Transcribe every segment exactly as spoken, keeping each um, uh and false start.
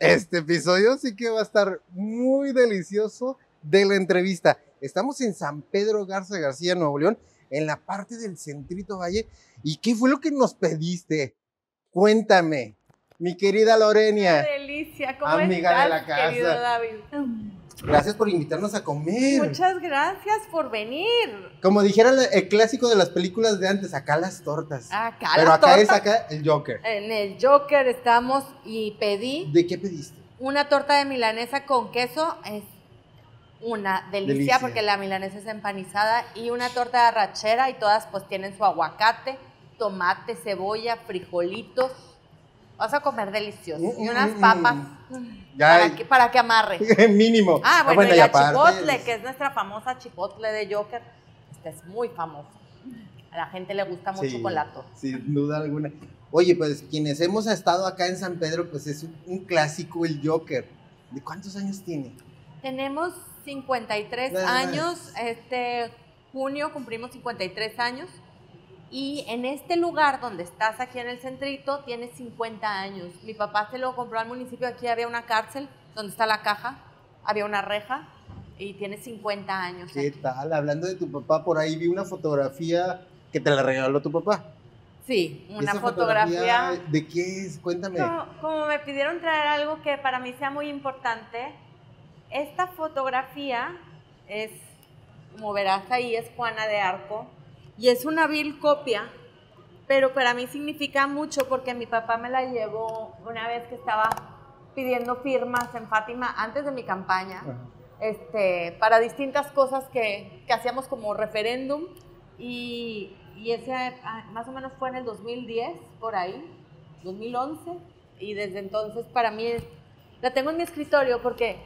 Este episodio sí que va a estar muy delicioso de la entrevista. Estamos en San Pedro Garza García, Nuevo León, en la parte del Centrito Valle. ¿Y qué fue lo que nos pediste? Cuéntame, mi querida Lorenia. ¡Qué delicia! ¿Cómo amiga estás, de la casa, querido David? Gracias por invitarnos a comer. Muchas gracias por venir. Como dijera el clásico de las películas de antes, acá las tortas. Acá Pero las acá tortas. es acá el Joker. En el Joker estamos y pedí. ¿De qué pediste? Una torta de milanesa con queso. Es una delicia, delicia porque la milanesa es empanizada. Y una torta de arrachera y todas pues tienen su aguacate, tomate, cebolla, frijolitos. Vas a comer delicioso. Mm, y unas papas ya para, hay, que, para que amarre. Mínimo. Ah, bueno, ah, bueno y la chipotle, es... que es nuestra famosa chipotle de Joker. Esta es muy famosa. A la gente le gusta mucho sí, con la torta. Sin duda alguna. Oye, pues quienes hemos estado acá en San Pedro, pues es un, un clásico el Joker. ¿De cuántos años tiene? Tenemos cincuenta y tres Nada años. Más. Este junio cumplimos cincuenta y tres años. Y en este lugar donde estás aquí en el centrito, tiene cincuenta años. Mi papá se lo compró al municipio, aquí había una cárcel, donde está la caja, había una reja y tiene cincuenta años. ¿Qué tal? Hablando de tu papá, por ahí vi una fotografía que te la regaló tu papá. Sí, una fotografía, fotografía... ¿De qué es? Cuéntame. Como, como me pidieron traer algo que para mí sea muy importante, esta fotografía es, como verás ahí, es Juana de Arco. Y es una vil copia, pero para mí significa mucho porque mi papá me la llevó una vez que estaba pidiendo firmas en Fátima antes de mi campaña, este, para distintas cosas que, que hacíamos como referéndum y, y ese más o menos fue en el dos mil diez, por ahí, dos mil once, y desde entonces para mí es, la tengo en mi escritorio porque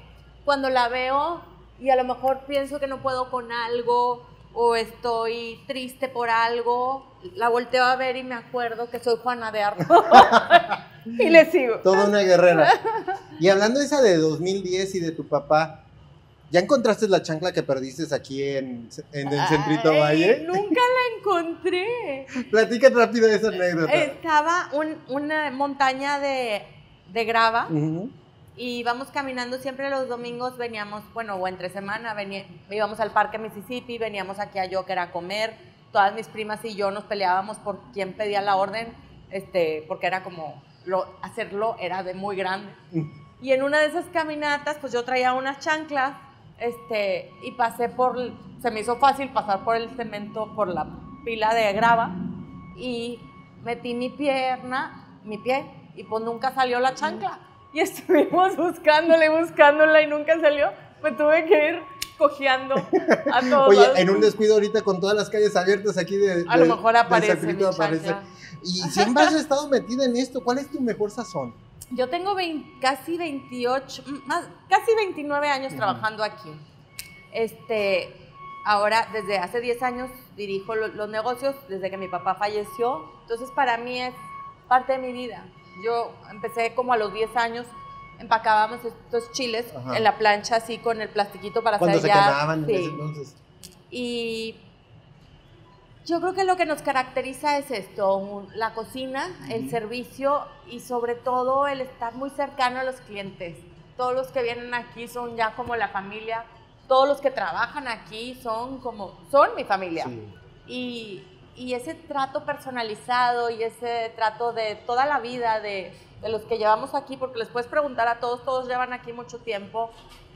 cuando la veo y a lo mejor pienso que no puedo con algo, o estoy triste por algo, la volteo a ver y me acuerdo que soy Juana de Arco y le sigo. Toda una guerrera. Y hablando de esa de dos mil diez y de tu papá, ¿ya encontraste la chancla que perdiste aquí en, en el Centrito Ay, Valle? Nunca la encontré. Platica rápido esa anécdota. Estaba un, una montaña de, de grava. Uh-huh. Y íbamos caminando siempre los domingos, veníamos, bueno, o entre semana, veníamos, íbamos al Parque Mississippi, veníamos aquí a Joker a comer, todas mis primas y yo nos peleábamos por quién pedía la orden, este, porque era como, lo, hacerlo era de muy grande. Y en una de esas caminatas, pues yo traía unas chanclas, este, y pasé por, se me hizo fácil pasar por el cemento, por la pila de grava, y metí mi pierna, mi pie, y pues nunca salió la chancla. Y estuvimos buscándola y buscándola y nunca salió. Me tuve que ir cojeando a todos. Oye, en un descuido ahorita con todas las calles abiertas aquí de... A de, lo mejor aparece mi aparece. Y siempre has estado metida en esto. ¿Cuál es tu mejor sazón? Yo tengo veinte, casi veintiocho, más, casi veintinueve años uh-huh. trabajando aquí. Este, ahora, desde hace diez años dirijo lo, los negocios desde que mi papá falleció. Entonces, para mí es parte de mi vida. Yo empecé como a los diez años, empacábamos estos chiles Ajá. en la plancha así con el plastiquito para sellar. Cuando se quemaban sí. en ese entonces. Y yo creo que lo que nos caracteriza es esto, la cocina, mm. el servicio y sobre todo el estar muy cercano a los clientes. Todos los que vienen aquí son ya como la familia, todos los que trabajan aquí son como, son mi familia. Sí. Y... Y ese trato personalizado y ese trato de toda la vida de, de los que llevamos aquí, porque les puedes preguntar a todos, todos llevan aquí mucho tiempo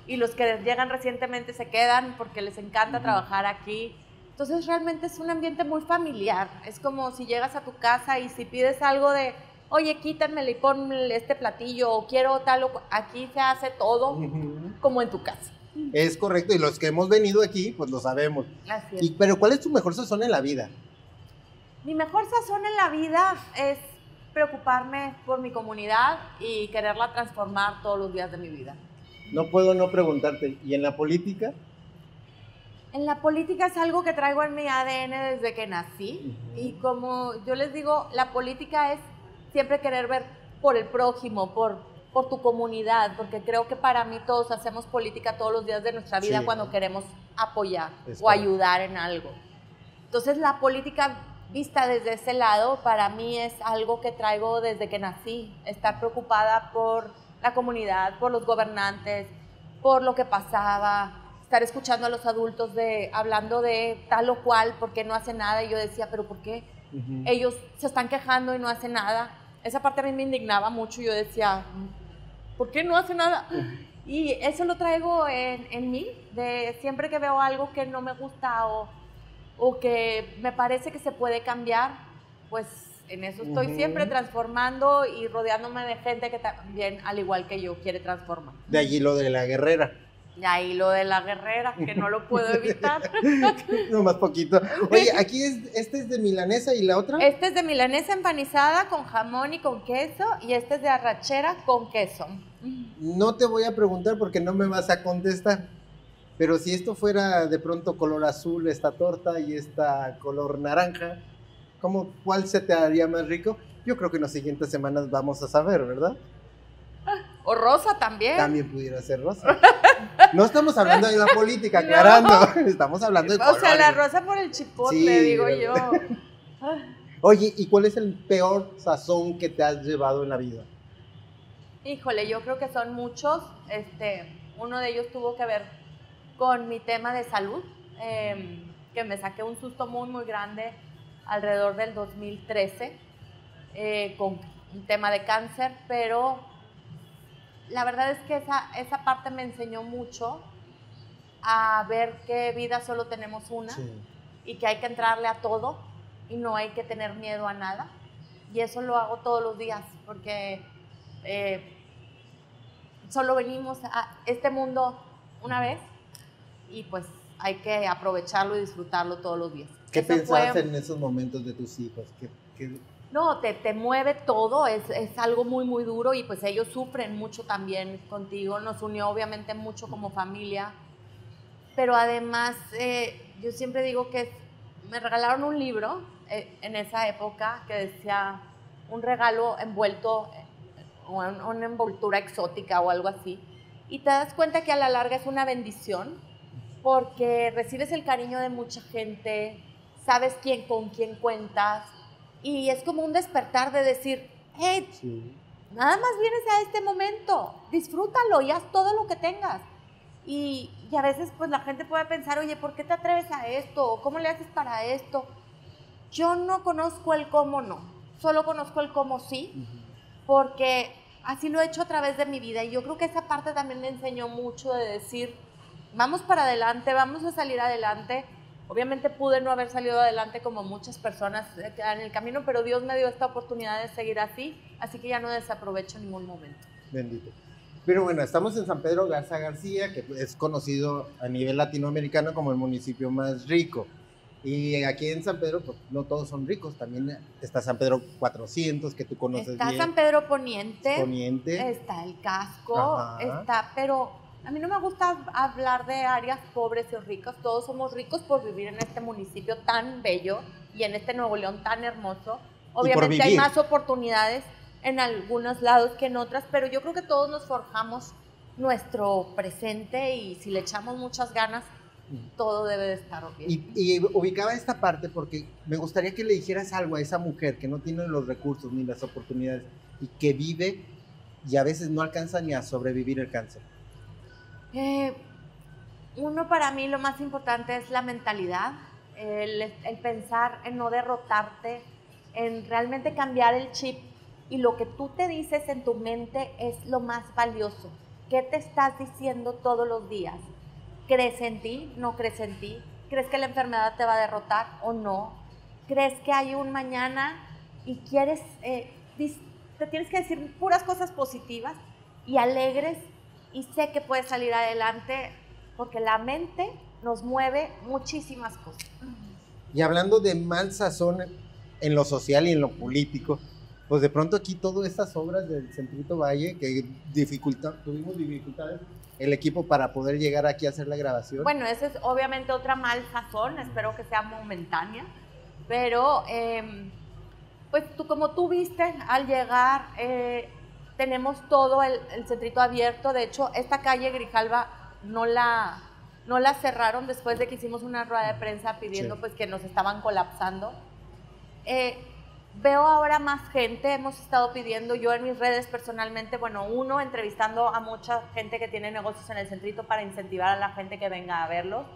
y los que llegan recientemente se quedan porque les encanta uh-huh. trabajar aquí. Entonces realmente es un ambiente muy familiar, es como si llegas a tu casa y si pides algo de, oye, quítamele y ponle este platillo o quiero tal o aquí se hace todo uh-huh. como en tu casa. Es correcto y los que hemos venido aquí pues lo sabemos. Así es. Y, pero ¿cuál es tu mejor sazón en la vida? Mi mejor sazón en la vida es preocuparme por mi comunidad y quererla transformar todos los días de mi vida. No puedo no preguntarte, ¿y en la política? En la política es algo que traigo en mi A D N desde que nací. Uh-huh. Y como yo les digo, la política es siempre querer ver por el prójimo, por, por tu comunidad, porque creo que para mí todos hacemos política todos los días de nuestra vida sí, cuando ¿no? queremos apoyar es o claro. ayudar en algo. Entonces la política... Vista desde ese lado, para mí es algo que traigo desde que nací, estar preocupada por la comunidad, por los gobernantes, por lo que pasaba, estar escuchando a los adultos de, hablando de tal o cual, porque no hace nada. Y yo decía, ¿pero por qué? Uh-huh. Ellos se están quejando y no hacen nada. Esa parte a mí me indignaba mucho. Yo decía, ¿por qué no hace nada? Uh-huh. Y eso lo traigo en, en mí, de siempre que veo algo que no me gusta o, o que me parece que se puede cambiar, pues en eso estoy uh-huh. siempre transformando y rodeándome de gente que también, al igual que yo, quiere transformar. De allí lo de la guerrera. De ahí lo de la guerrera, que no lo puedo evitar. No, más poquito. Oye, aquí es, este es de milanesa y la otra. Este es de milanesa empanizada con jamón y con queso, y este es de arrachera con queso. No te voy a preguntar porque no me vas a contestar, pero si esto fuera de pronto color azul, esta torta, y esta color naranja, ¿cómo, cuál se te haría más rico? Yo creo que en las siguientes semanas vamos a saber, ¿verdad? O rosa también. También pudiera ser rosa. No estamos hablando de la política, aclarando. No. Estamos hablando de colores. O sea, la rosa por el chipotle, sí, digo pero... yo. Oye, ¿y cuál es el peor sazón que te has llevado en la vida? Híjole, yo creo que son muchos. Este, uno de ellos tuvo que ver con mi tema de salud, eh, que me saqué un susto muy, muy grande alrededor del dos mil trece, eh, con un tema de cáncer, pero... La verdad es que esa, esa parte me enseñó mucho a ver que vida solo tenemos una, sí, y que hay que entrarle a todo y no hay que tener miedo a nada. Y eso lo hago todos los días porque eh, solo venimos a este mundo una vez y pues hay que aprovecharlo y disfrutarlo todos los días. ¿Qué eso pensabas fue... en esos momentos de tus hijos? ¿Qué, qué... No, te, te mueve todo, es, es algo muy, muy duro y pues ellos sufren mucho también contigo. Nos unió obviamente mucho como familia, pero además eh, yo siempre digo que me regalaron un libro eh, en esa época que decía un regalo envuelto o en, una envoltura exótica o algo así, y te das cuenta que a la larga es una bendición porque recibes el cariño de mucha gente, sabes quién con quién cuentas. Y es como un despertar de decir, hey, sí, nada más vienes a este momento, disfrútalo y haz todo lo que tengas. Y, y a veces pues la gente puede pensar, oye, ¿por qué te atreves a esto? ¿Cómo le haces para esto? Yo no conozco el cómo no, solo conozco el cómo sí, uh-huh, porque así lo he hecho a través de mi vida. Y yo creo que esa parte también me enseñó mucho de decir, vamos para adelante, vamos a salir adelante. Obviamente pude no haber salido adelante como muchas personas en el camino, pero Dios me dio esta oportunidad de seguir así, así que ya no desaprovecho ningún momento. Bendito. Pero bueno, estamos en San Pedro Garza García, que es conocido a nivel latinoamericano como el municipio más rico. Y aquí en San Pedro, pues, no todos son ricos, también está San Pedro cuatrocientos, que tú conoces está bien. Está San Pedro Poniente, Poniente, está el casco, ajá, está, pero... A mí no me gusta hablar de áreas pobres y ricas, todos somos ricos por vivir en este municipio tan bello y en este Nuevo León tan hermoso. Obviamente hay más oportunidades en algunos lados que en otras, pero yo creo que todos nos forjamos nuestro presente y si le echamos muchas ganas, todo debe de estar bien. Y, y ubicaba esta parte porque me gustaría que le dijeras algo a esa mujer que no tiene los recursos ni las oportunidades y que vive y a veces no alcanza ni a sobrevivir el cáncer. Eh, uno, para mí lo más importante es la mentalidad, el, el pensar en no derrotarte, en realmente cambiar el chip, y lo que tú te dices en tu mente es lo más valioso. ¿Qué te estás diciendo todos los días? ¿Crees en ti? ¿No crees en ti? ¿Crees que la enfermedad te va a derrotar o no? ¿Crees que hay un mañana y quieres, eh, te tienes que decir puras cosas positivas y alegres? Y sé que puedes salir adelante porque la mente nos mueve muchísimas cosas. Y hablando de mal sazón en lo social y en lo político, pues de pronto aquí todas estas obras del Centrito Valle que dificulta, tuvimos dificultades el equipo para poder llegar aquí a hacer la grabación. Bueno, esa es obviamente otra mal sazón, espero que sea momentánea, pero eh, pues tú, como tú viste al llegar... Eh, tenemos todo el, el centrito abierto. De hecho, esta calle Grijalva no la, no la cerraron después de que hicimos una rueda de prensa pidiendo, sí, pues, que nos estaban colapsando. Eh, Veo ahora más gente, hemos estado pidiendo yo en mis redes personalmente, bueno, uno, entrevistando a mucha gente que tiene negocios en el centrito para incentivar a la gente que venga a verlos.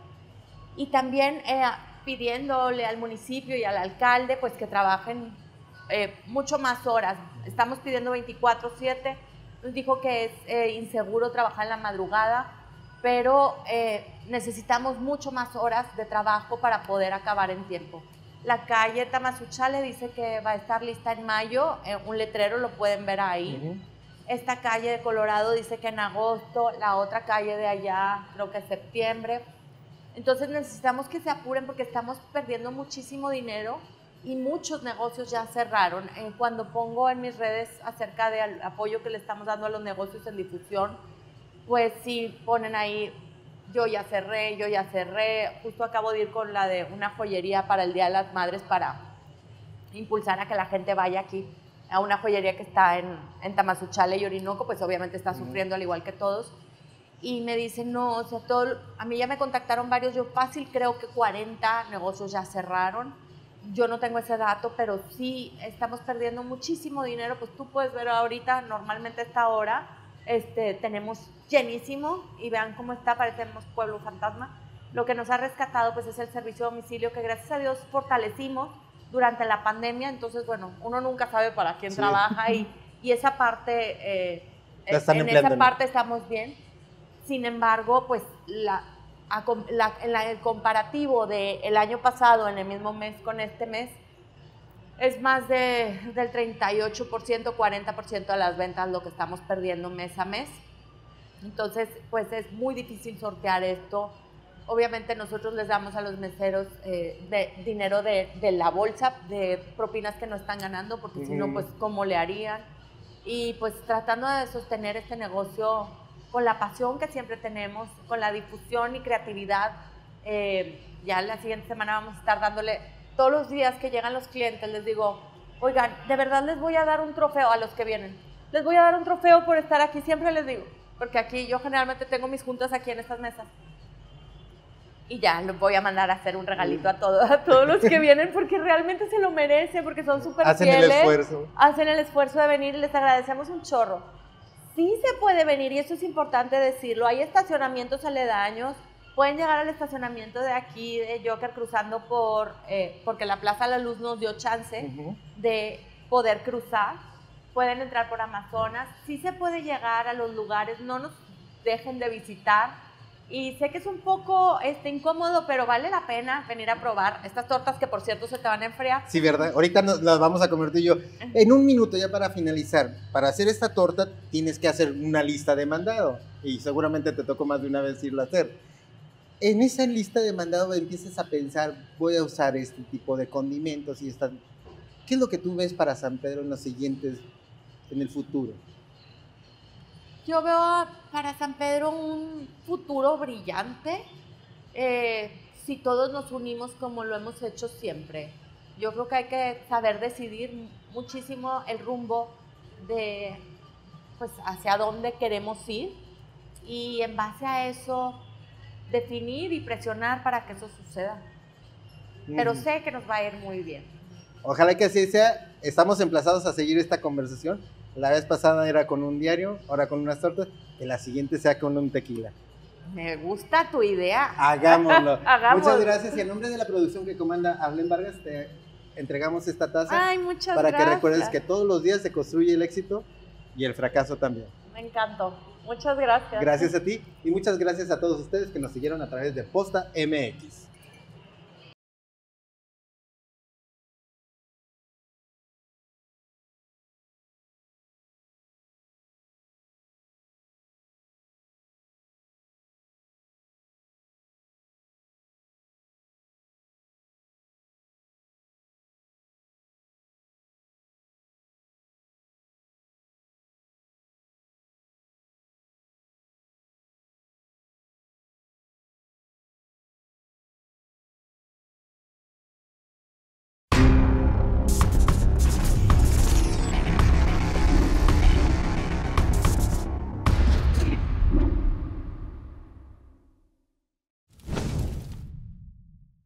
Y también eh, pidiéndole al municipio y al alcalde pues que trabajen eh, mucho más horas. Estamos pidiendo veinticuatro siete, nos dijo que es eh, inseguro trabajar en la madrugada, pero eh, necesitamos mucho más horas de trabajo para poder acabar en tiempo. La calle Tamazunchale dice que va a estar lista en mayo, eh, un letrero lo pueden ver ahí. Uh-huh. Esta calle de Colorado dice que en agosto, la otra calle de allá creo que en septiembre. Entonces necesitamos que se apuren porque estamos perdiendo muchísimo dinero y muchos negocios ya cerraron. Eh, cuando pongo en mis redes acerca del apoyo que le estamos dando a los negocios en difusión, pues sí ponen ahí... Yo ya cerré, yo ya cerré. Justo acabo de ir con la de una joyería para el Día de las Madres para impulsar a que la gente vaya aquí a una joyería que está en, en Tamazunchale y Orinoco, pues obviamente está sufriendo al igual que todos. Y me dicen, no, o sea, todo, a mí ya me contactaron varios, yo fácil creo que cuarenta negocios ya cerraron. Yo no tengo ese dato, pero sí estamos perdiendo muchísimo dinero. Pues tú puedes ver ahorita, normalmente a esta hora, Este, tenemos llenísimo y vean cómo está, parecemos pueblo fantasma. Lo que nos ha rescatado pues es el servicio de domicilio que gracias a Dios fortalecimos durante la pandemia. Entonces, bueno, uno nunca sabe para quién sí. trabaja y, y esa parte, eh, en esa parte estamos bien. Sin embargo, pues la, la, la, el comparativo del año pasado en el mismo mes con este mes es más de, del treinta y ocho por ciento, cuarenta por ciento de las ventas lo que estamos perdiendo mes a mes. Entonces, pues es muy difícil sortear esto. Obviamente nosotros les damos a los meseros eh, de, dinero de, de la bolsa, de propinas que no están ganando, porque uh-huh. si no, pues cómo le harían. Y pues tratando de sostener este negocio con la pasión que siempre tenemos, con la difusión y creatividad. Eh, ya la siguiente semana vamos a estar dándole... Todos los días que llegan los clientes les digo, oigan, de verdad les voy a dar un trofeo a los que vienen. Les voy a dar un trofeo por estar aquí, siempre les digo. Porque aquí yo generalmente tengo mis juntas aquí en estas mesas. Y ya, los voy a mandar a hacer un regalito a todos, a todos los que vienen porque realmente se lo merecen, porque son súper fieles. Hacen el esfuerzo. Hacen el esfuerzo de venir y les agradecemos un chorro. Sí se puede venir y eso es importante decirlo. Hay estacionamientos aledaños. Pueden llegar al estacionamiento de aquí, de Joker, cruzando por, eh, porque la Plaza La Luz nos dio chance uh-huh. de poder cruzar. Pueden entrar por Amazonas. Sí se puede llegar a los lugares, no nos dejen de visitar. Y sé que es un poco este, incómodo, pero vale la pena venir a probar estas tortas que, por cierto, se te van a enfriar. Sí, ¿verdad? Ahorita nos las vamos a comer tú y yo. En un minuto, ya para finalizar, para hacer esta torta tienes que hacer una lista de mandado. Y seguramente te tocó más de una vez irla a hacer. En esa lista de mandado empiezas a pensar, voy a usar este tipo de condimentos y estas. ¿Qué es lo que tú ves para San Pedro en los siguientes, en el futuro? Yo veo para San Pedro un futuro brillante, eh, si todos nos unimos como lo hemos hecho siempre. Yo creo que hay que saber decidir muchísimo el rumbo de, pues, hacia dónde queremos ir y en base a eso definir y presionar para que eso suceda. Pero sé que nos va a ir muy bien. Ojalá que así sea. Estamos emplazados a seguir esta conversación. La vez pasada era con un diario, ahora con unas tortas, que la siguiente sea con un tequila. Me gusta tu idea. Hagámoslo. Hagámoslo. Muchas gracias. Y en nombre de la producción que comanda Arlén Vargas, te entregamos esta taza. Ay, muchas para gracias. Que recuerdes que todos los días se construye el éxito y el fracaso también. Me encantó. Muchas gracias. Gracias a ti y muchas gracias a todos ustedes que nos siguieron a través de Posta M X.